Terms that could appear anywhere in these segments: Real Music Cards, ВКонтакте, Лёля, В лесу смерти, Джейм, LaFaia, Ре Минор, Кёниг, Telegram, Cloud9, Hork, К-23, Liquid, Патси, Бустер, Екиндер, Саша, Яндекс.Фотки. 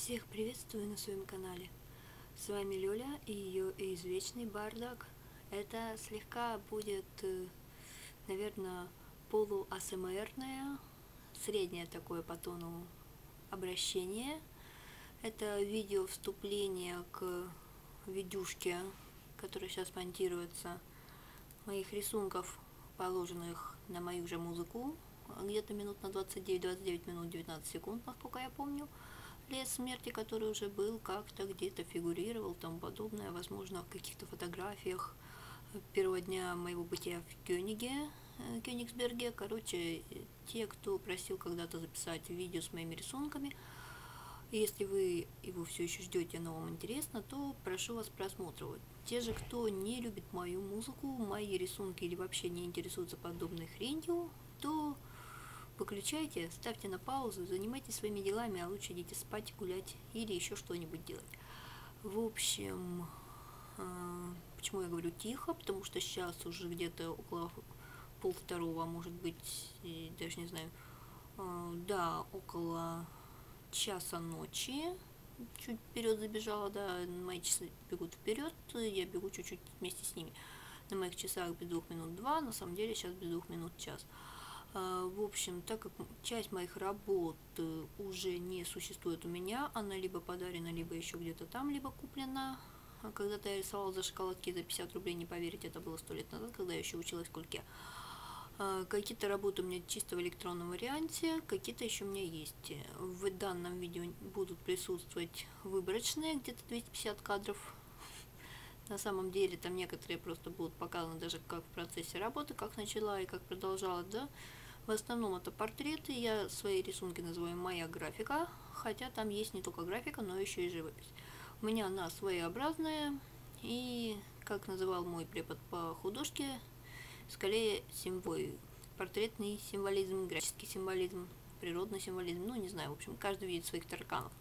Всех приветствую на своем канале. С вами Лёля и ее извечный бардак. Это слегка будет, наверное, полу-АСМРное, среднее такое по тону обращение. Это видео вступление к видюшке, которая сейчас монтируется, моих рисунков, положенных на мою же музыку, где-то минут на 29 минут 19 секунд, насколько я помню. Лес смерти, который уже был как-то где-то фигурировал, тому подобное, возможно, в каких-то фотографиях первого дня моего бытия в Кёниге, Кёнигсберге. Короче, те, кто просил когда-то записать видео с моими рисунками, если вы его все еще ждете, но вам интересно, то прошу вас просмотривать. Те же, кто не любит мою музыку, мои рисунки или вообще не интересуется подобной хренью, то выключайте, ставьте на паузу, занимайтесь своими делами, а лучше идите спать, гулять или еще что-нибудь делать. В общем, почему я говорю тихо? Потому что сейчас уже где-то около полвторого, может быть, даже не знаю, да, около часа ночи. Чуть вперед забежала, да, мои часы бегут вперед, я бегу чуть-чуть вместе с ними. На моих часах без 2 минут 2, на самом деле сейчас без 2 минут 1 час. В общем, так как часть моих работ уже не существует у меня, она либо подарена, либо еще где-то там, либо куплена. Когда-то я рисовала за шоколадки за 50 рублей, не поверите, это было 100 лет назад, когда я еще училась в Кульке. Какие-то работы у меня чисто в электронном варианте, какие-то еще у меня есть. В данном видео будут присутствовать выборочные, где-то 250 кадров. На самом деле, там некоторые просто будут показаны даже как в процессе работы, как начала и как продолжала, да. В основном это портреты, я свои рисунки называю «Моя графика», хотя там есть не только графика, но еще и живопись. У меня она своеобразная и, как называл мой препод по художке, скорее портретный символизм, графический символизм, природный символизм, ну не знаю, в общем, каждый видит своих тараканов.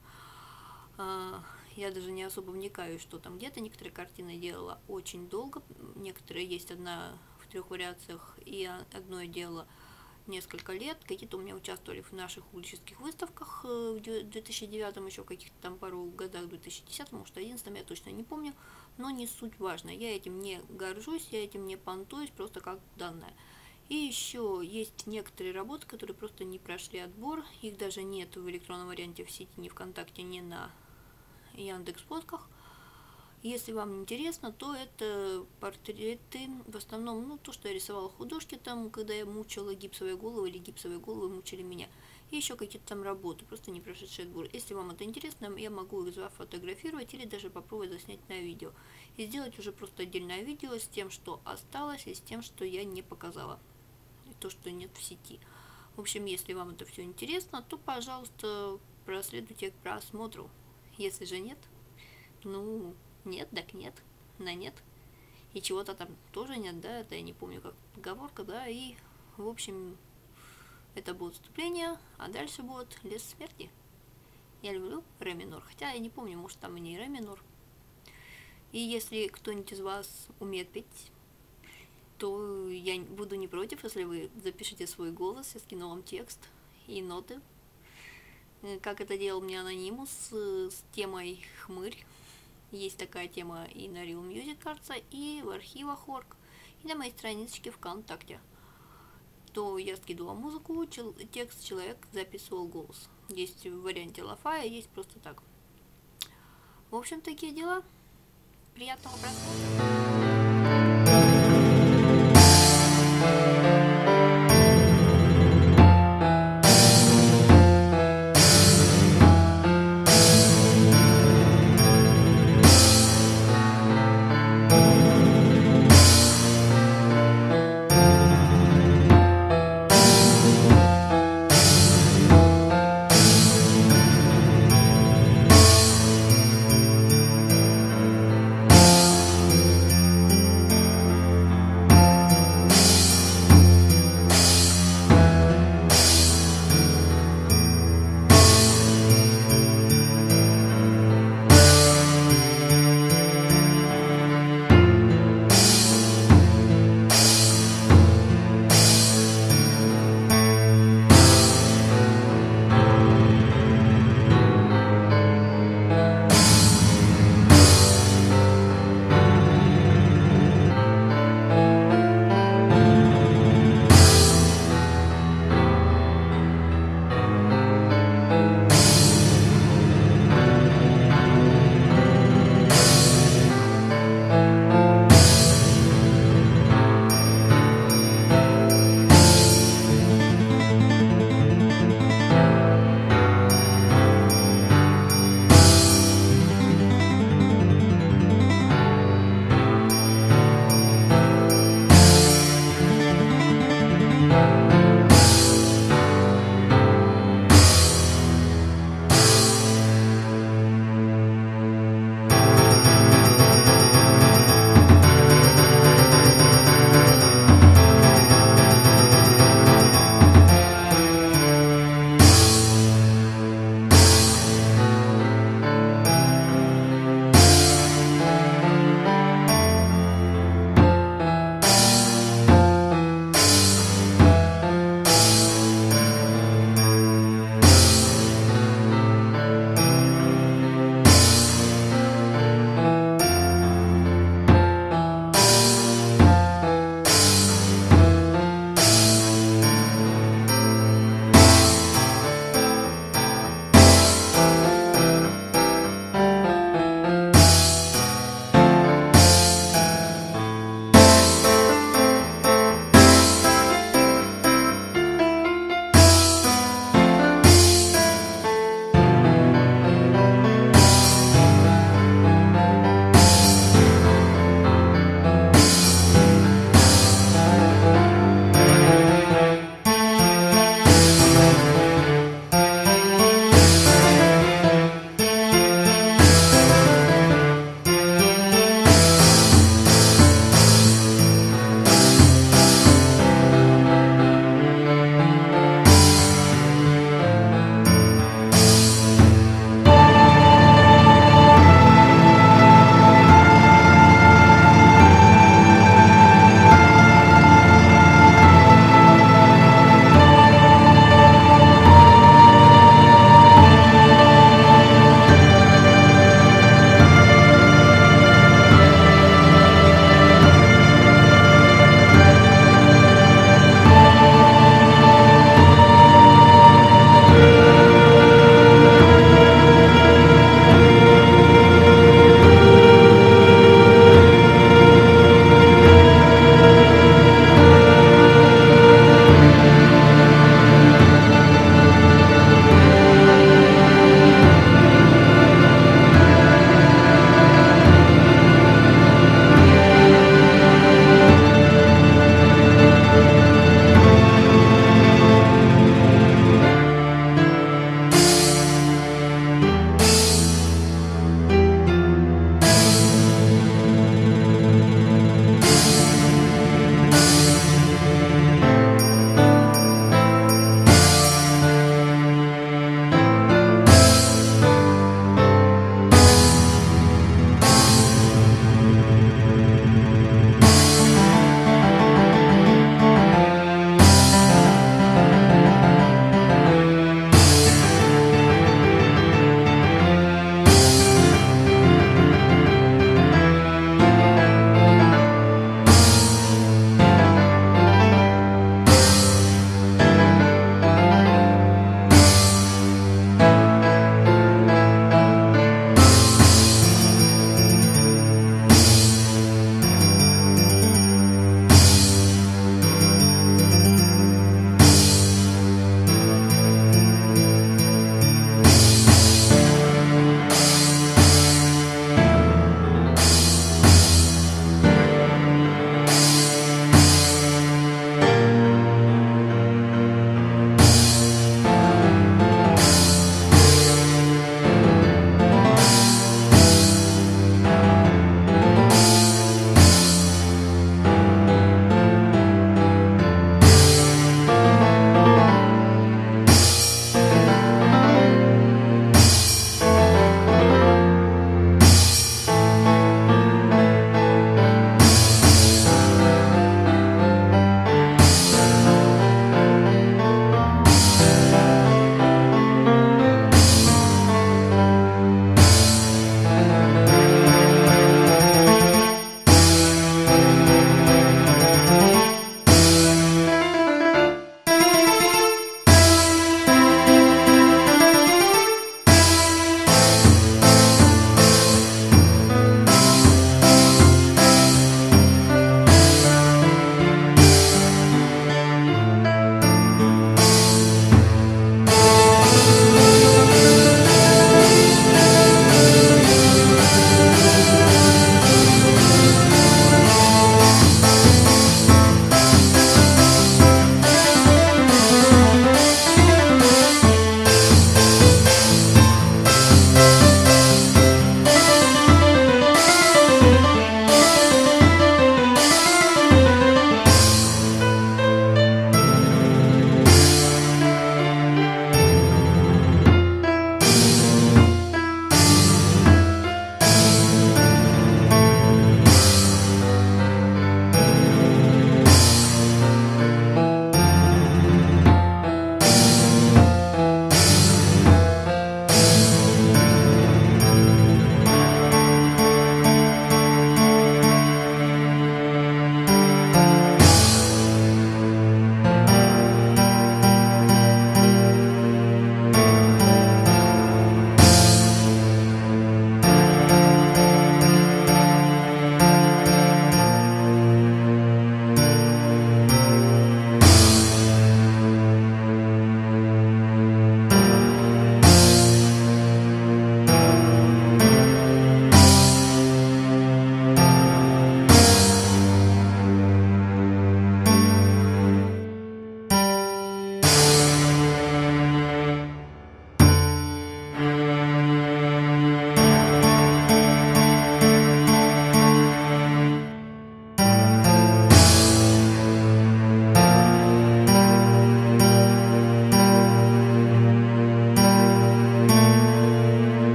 Я даже не особо вникаю, что там где-то. Некоторые картины делала очень долго, некоторые есть одна в 3 вариациях, и одно дело несколько лет. Какие-то у меня участвовали в наших улических выставках в 2009, еще в каких-то там пару годах, 2010, может, 11, я точно не помню, но не суть важно. Я этим не горжусь, я этим не понтуюсь, просто как данное. И еще есть некоторые работы, которые просто не прошли отбор, их даже нет в электронном варианте в сети, ни ВКонтакте, ни на Яндекс.Фотках. Если вам интересно, то это портреты, в основном, ну, то, что я рисовала художки, там, когда я мучила гипсовые головы, или гипсовые головы мучили меня, и еще какие-то там работы, просто не прошедшие отбор. Если вам это интересно, я могу их зафотографировать или даже попробовать заснять на видео. И сделать уже просто отдельное видео с тем, что осталось, и с тем, что я не показала, и то, что нет в сети. В общем, если вам это все интересно, то, пожалуйста, проследуйте к просмотру. Если же нет, ну... Нет, так нет, на нет. И чего-то там тоже нет, да, это я не помню, как поговорка, да, и, в общем, это будет вступление, а дальше будет лес смерти. Я люблю Ре Минор, хотя я не помню, может, там и не Ре Минор. И если кто-нибудь из вас умеет петь, то я буду не против, если вы запишите свой голос, я скину вам текст и ноты. Как это делал мне анонимус с темой «Хмырь». Есть такая тема и на Real Music Cards, и в архивах Hork, и на моей страничке ВКонтакте. То я скидывала музыку, текст, человек записывал голос. Есть в варианте LaFaia, есть просто так. В общем, такие дела. Приятного просмотра!